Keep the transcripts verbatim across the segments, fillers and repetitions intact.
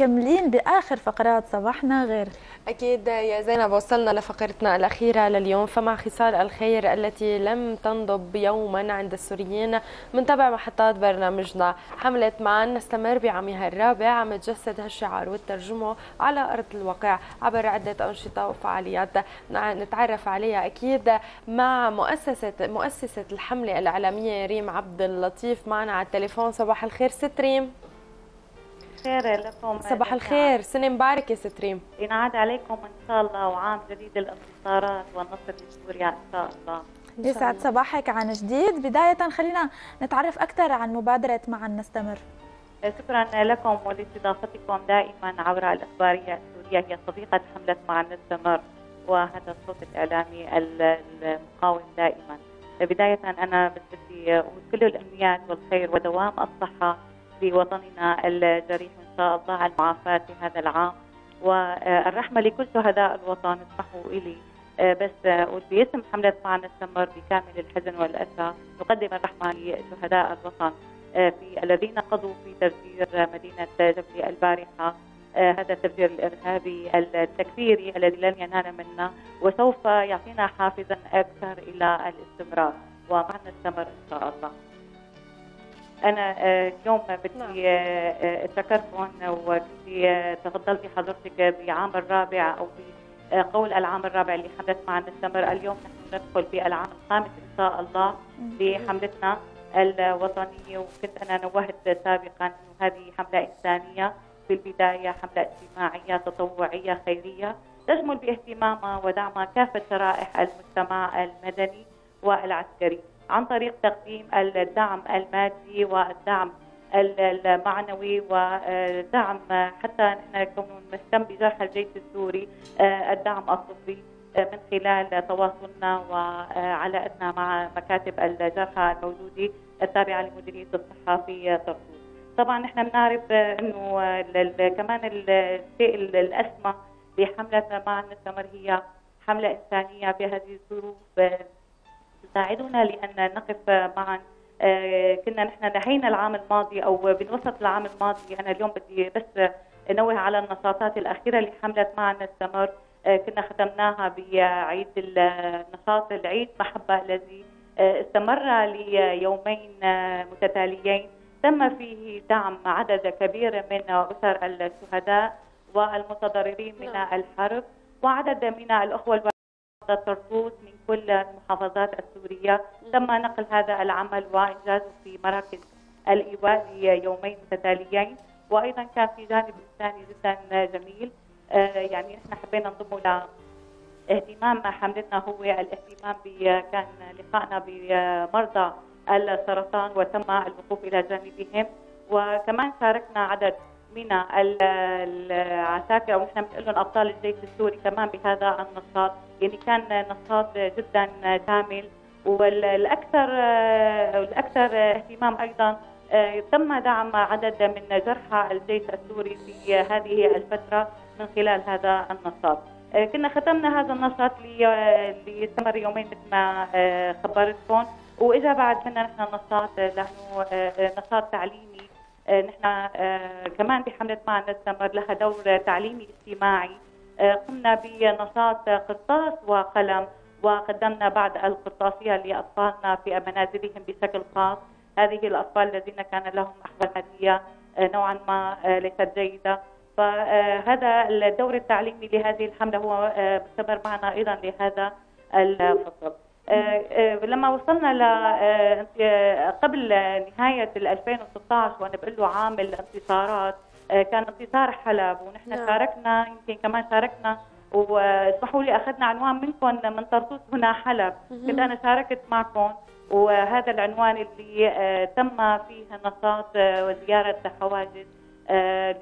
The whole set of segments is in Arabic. مكملين باخر فقرات صباحنا غير. اكيد يا زينب، وصلنا لفقرتنا الاخيره لليوم، فمع خصال الخير التي لم تنضب يوما عند السوريين من تبع محطات برنامجنا، حمله معا نستمر بعامها الرابع عم تجسد هالشعار وترجمه على ارض الواقع عبر عده انشطه وفعاليات نتعرف عليها اكيد مع مؤسسه مؤسسه الحمله الاعلاميه ريم عبد اللطيف. معنا على التليفون. صباح الخير ست ريم. صباح الخير، سنة مباركة ست ريم. ينعاد عليكم إن شاء الله وعام جديد الانتصارات والنصر لسوريا إن شاء الله. يسعد صباحك عن جديد. بداية خلينا نتعرف أكثر عن مبادرة معا نستمر. شكرا لكم ولاستضافتكم دائما عبر الإخبارية السورية، هي صديقة حملة معا نستمر وهذا الصوت الإعلامي المقاوم دائما. بداية أنا بدي أقول كل الأمنيات والخير ودوام الصحة لوطننا الجريح إن شاء الله على المعافاة في هذا العام، والرحمة لكل شهداء الوطن. اسمحوا لي بس أقول باسم حملة معا نستمر بكامل الحزن والأسى نقدم الرحمة لشهداء الوطن في الذين قضوا في تفجير مدينة جبل البارحة، هذا التفجير الإرهابي التكفيري الذي لن ينال منا وسوف يعطينا حافزا أكثر إلى الاستمرار، ومعا نستمر إن شاء الله. أنا اليوم بدي أشكركم وبدي تفضلتي حضرتك بعام الرابع أو بقول العام الرابع اللي حملت معا نستمر. اليوم نحن ندخل بالعام الخامس إن شاء الله لحملتنا الوطنية، وكنت أنا نوهت سابقا أنه هذه حملة إنسانية بالبداية، حملة اجتماعية تطوعية خيرية تجمل باهتمامها ودعمها كافة شرائح المجتمع المدني والعسكري عن طريق تقديم الدعم المادي والدعم المعنوي ودعم حتى نكون مهتم بجرح الجيش السوري، الدعم الطبي من خلال تواصلنا وعلاقتنا مع مكاتب الجرحى الموجوده التابعه لمديريه الصحه في طرطوس. طبعا نحن بنعرف انه كمان الشيء الاسمى بحمله معا نستمر هي حمله انسانيه بهذه الظروف تساعدنا لان نقف معا. كنا نحن نهينا العام الماضي او بنوسط العام الماضي، انا اليوم بدي بس انوه على النشاطات الاخيره لحمله معا نستمر، كنا ختمناها بعيد النشاط العيد محبه الذي استمر ليومين متتاليين تم فيه دعم عدد كبير من اسر الشهداء والمتضررين من الحرب وعدد من الاخوه طرطوس من كل المحافظات السورية. تم نقل هذا العمل وإنجازه في مراكز الإيواء ليومين متتاليين، وأيضا كان في جانب إنساني جدا جميل. يعني نحن حبينا نضمه لاهتمام حملتنا، هو الاهتمام كان لقائنا بمرضى السرطان وتم الوقوف إلى جانبهم، وكمان شاركنا عدد من العساكر او نحن بنقول لهم ابطال الجيش السوري كمان بهذا النشاط. يعني كان نشاط جدا كامل، والاكثر الاكثر اهتمام ايضا تم دعم عدد من جرحى الجيش السوري في هذه الفتره من خلال هذا النشاط. كنا ختمنا هذا النشاط اللي استمر يومين مثل ما خبرتكم، واجا بعد منا نحن نشاط لانه نشاط تعليمي. نحن كمان بحملة معا نستمر لها دور تعليمي اجتماعي، قمنا بنشاط قرطاس وقلم وقدمنا بعض القرطاسية لأطفالنا في منازلهم بشكل خاص، هذه الأطفال الذين كان لهم أحوال مادية نوعا ما ليست جيدة، فهذا الدور التعليمي لهذه الحملة هو مستمر معنا أيضا لهذا الفصل. لما وصلنا ل قبل نهايه ألفين وستة عشر وانا بقول له عام الانتصارات، كان انتصار حلب ونحن نعم. شاركنا يمكن كمان شاركنا واسمحوا لي اخذنا عنوان منكم من طرطوس هنا حلب، كنت انا شاركت معكم وهذا العنوان اللي تم فيه نشاط وزياره حواجز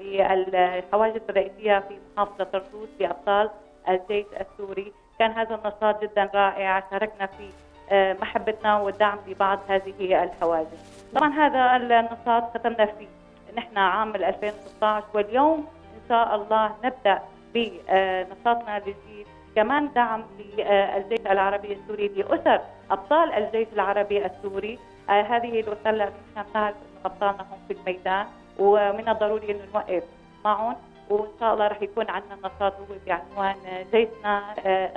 للحواجز الرئيسيه في محافظه طرطوس لابطال الجيش السوري. كان هذا النشاط جدا رائع، شاركنا في محبتنا والدعم لبعض هذه الحوادث. طبعا هذا النشاط ختمنا فيه نحن عام ألفين وستة عشر، واليوم ان شاء الله نبدا بنشاطنا الجديد كمان دعم للجيش العربي السوري لاسر ابطال الجيش العربي السوري، هذه الوسله اللي نحن بنعرف انه ابطالنا هم في الميدان ومن الضروري انه نوقف معهم، وان شاء الله رح يكون عندنا نشاط هو بعنوان جيشنا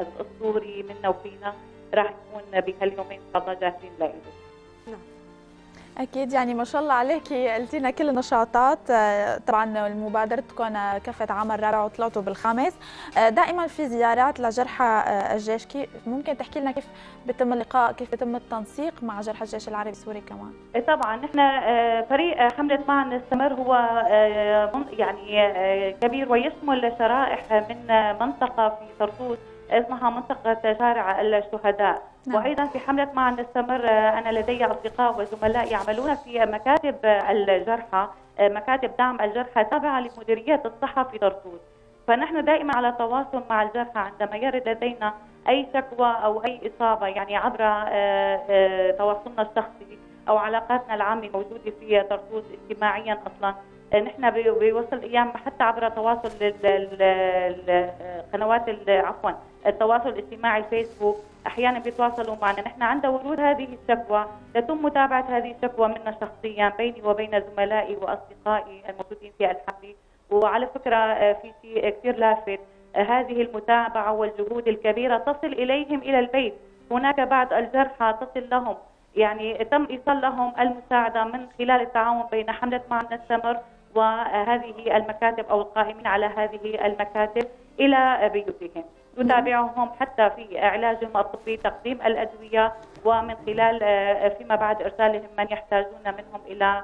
الاسطوري منا وفينا، رح نكون بهاليومين ان شاء الله جاهزين له. نعم اكيد، يعني ما شاء الله عليكي قلتينا كل النشاطات، طبعا مبادرتكم كافه عمل رائعه وطلعتوا بالخامس، دائما في زيارات لجرحى الجيش، كيف ممكن تحكي لنا كيف بيتم اللقاء، كيف بيتم التنسيق مع جرحى الجيش العربي السوري كمان؟ طبعا نحن فريق حمله معا نستمر هو يعني كبير ويشمل شرائح من منطقه في طرطوس اسمها منطقة شارع الشهداء. نعم. وأيضا في حملة معا نستمر أنا لدي أصدقاء وزملاء يعملون في مكاتب الجرحى، مكاتب دعم الجرحى تابعة لمديرية الصحة في طرطوس، فنحن دائما على تواصل مع الجرحى عندما يرد لدينا أي شكوى أو أي إصابة، يعني عبر تواصلنا الشخصي أو علاقاتنا العامة الموجودة في طرطوس اجتماعيا أصلا، نحن بيوصل ايام حتى عبر تواصل القنوات عفوا التواصل الاجتماعي فيسبوك، احيانا بيتواصلوا معنا نحن عند ورود هذه الشكوى، يتم متابعه هذه الشكوى منا شخصيا بيني وبين زملائي واصدقائي الموجودين في الحمله. وعلى فكره في شيء كثير لافت، هذه المتابعه والجهود الكبيره تصل اليهم الى البيت، هناك بعض الجرحى تصل لهم، يعني تم ايصال لهم المساعده من خلال التعاون بين حمله معا نستمر وهذه المكاتب أو القائمين على هذه المكاتب إلى بيوتهم، نتابعهم حتى في علاجهم الطبي، تقديم الأدوية، ومن خلال فيما بعد إرسالهم من يحتاجون منهم إلى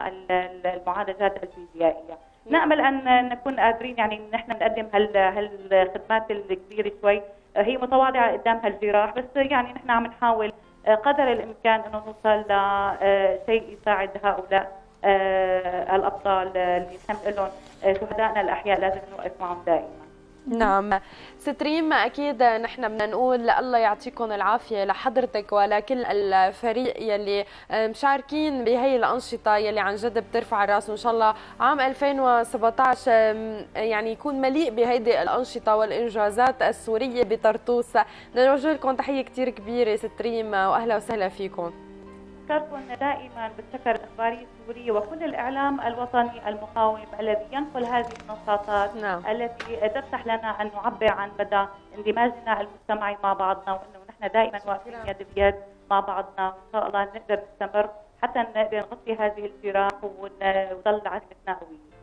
المعالجات الفيزيائية. نأمل أن نكون قادرين يعني نحن نقدم هالخدمات الكبيرة شوي، هي متواضعة قدام هالجراح، بس يعني نحن عم نحاول قدر الإمكان أنه نوصل لشيء يساعد هؤلاء آه الأبطال اللي بنحمل لهم شهدائنا الأحياء، لازم نوقف معهم دائما. نعم ست ريم، أكيد نحن بدنا نقول الله يعطيكم العافية لحضرتك ولكل الفريق يلي مشاركين بهي الأنشطة يلي عن جد بترفع الراس، وإن شاء الله عام ألفين وسبعطعش يعني يكون مليء بهيدي الأنشطة والإنجازات السورية بطرطوس. بدنا نوجه لكم تحية كثير كبيرة ست ريم، وأهلا وسهلا فيكم. بشكركم دائما، بتشكر الإخبارية السورية وكل الإعلام الوطني المقاوم الذي ينقل هذه النشاطات، نعم. التي تفتح لنا أن نعبر عن مدى اندماجنا المجتمعي مع بعضنا، وأنه نحن دائما واقفين يد بيد مع بعضنا، وإن شاء الله نقدر نستمر حتى نقدر نغطي هذه الفراق ونضل عزمتنا قوية.